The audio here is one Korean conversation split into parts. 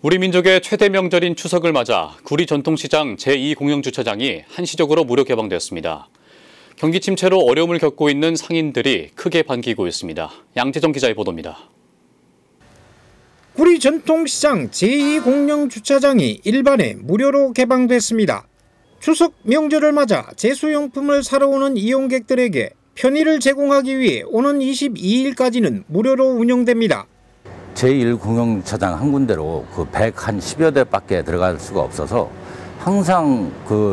우리 민족의 최대 명절인 추석을 맞아 구리 전통시장 제2공영주차장이 한시적으로 무료 개방되었습니다. 경기 침체로 어려움을 겪고 있는 상인들이 크게 반기고 있습니다. 양재정 기자의 보도입니다. 구리 전통시장 제2공영주차장이 일반에 무료로 개방됐습니다. 추석 명절을 맞아 제수용품을 사러 오는 이용객들에게 편의를 제공하기 위해 오는 22일까지는 무료로 운영됩니다. 제1공영주차장 한 군데로 110여 대밖에 들어갈 수가 없어서 항상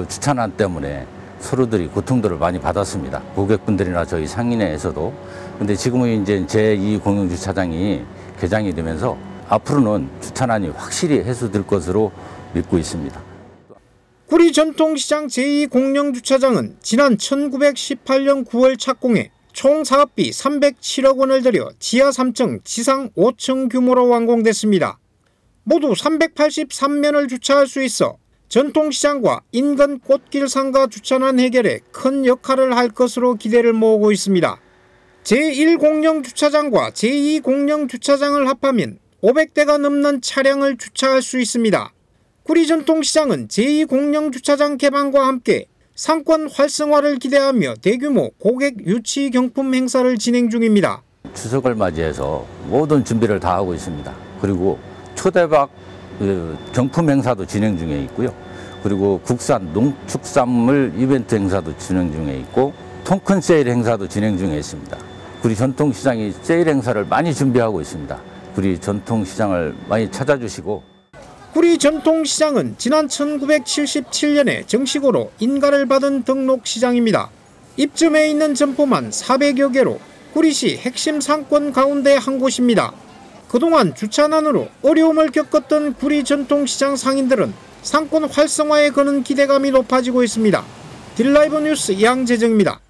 주차난 때문에 서로들이 고통들을 많이 받았습니다. 고객분들이나 저희 상인회에서도. 근데 지금은 이제 제2공영주차장이 개장이 되면서 앞으로는 주차난이 확실히 해소될 것으로 믿고 있습니다. 구리 전통시장 제2공영주차장은 지난 1918년 9월 착공해 총 사업비 307억 원을 들여 지하 3층, 지상 5층 규모로 완공됐습니다. 모두 383면을 주차할 수 있어 전통시장과 인근 꽃길 상가 주차난 해결에 큰 역할을 할 것으로 기대를 모으고 있습니다. 제1공영주차장과 제2공영주차장을 합하면 500대가 넘는 차량을 주차할 수 있습니다. 구리 전통시장은 제2공영주차장 개방과 함께 상권 활성화를 기대하며 대규모 고객 유치 경품 행사를 진행 중입니다. 추석을 맞이해서 모든 준비를 다 하고 있습니다. 그리고 초대박 경품 행사도 진행 중에 있고요. 그리고 국산 농축산물 이벤트 행사도 진행 중에 있고 통큰 세일 행사도 진행 중에 있습니다. 구리 전통시장이 세일 행사를 많이 준비하고 있습니다. 구리 전통시장을 많이 찾아주시고. 구리 전통시장은 지난 1977년에 정식으로 인가를 받은 등록시장입니다. 입점해 있는 점포만 400여 개로 구리시 핵심 상권 가운데 한 곳입니다. 그동안 주차난으로 어려움을 겪었던 구리 전통시장 상인들은 상권 활성화에 거는 기대감이 높아지고 있습니다. 딜라이브 뉴스 양재정입니다.